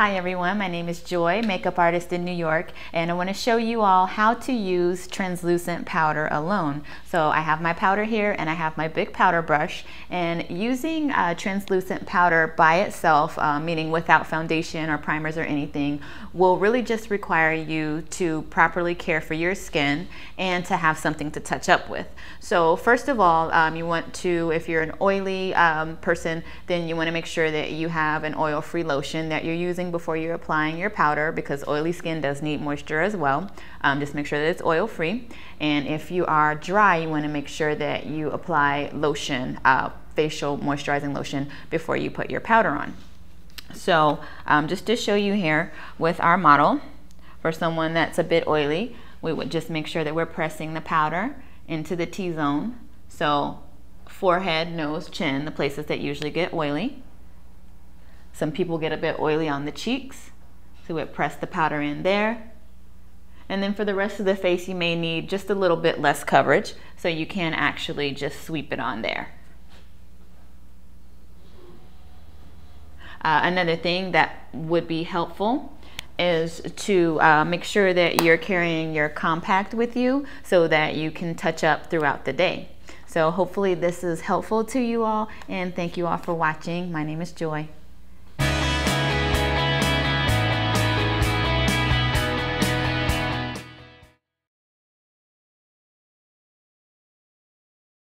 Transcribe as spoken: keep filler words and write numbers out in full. Hi everyone, my name is Joy, makeup artist in New York, and I want to show you all how to use translucent powder alone. So I have my powder here and I have my big powder brush, and using uh, translucent powder by itself, uh, meaning without foundation or primers or anything, will really just require you to properly care for your skin and to have something to touch up with. So first of all, um, you want to, if you're an oily um, person, then you want to make sure that you have an oil-free lotion that you're using before you're applying your powder, because oily skin does need moisture as well. Um, just make sure that it's oil free. And if you are dry, you want to make sure that you apply lotion, uh, facial moisturizing lotion, before you put your powder on. So um, just to show you here with our model, for someone that's a bit oily, we would just make sure that we're pressing the powder into the T-zone. So forehead, nose, chin, the places that usually get oily. Some people get a bit oily on the cheeks, so we press the powder in there. And then for the rest of the face, you may need just a little bit less coverage, so you can actually just sweep it on there. Uh, another thing that would be helpful is to uh, make sure that you're carrying your compact with you so that you can touch up throughout the day. So hopefully this is helpful to you all, and thank you all for watching. My name is Joy.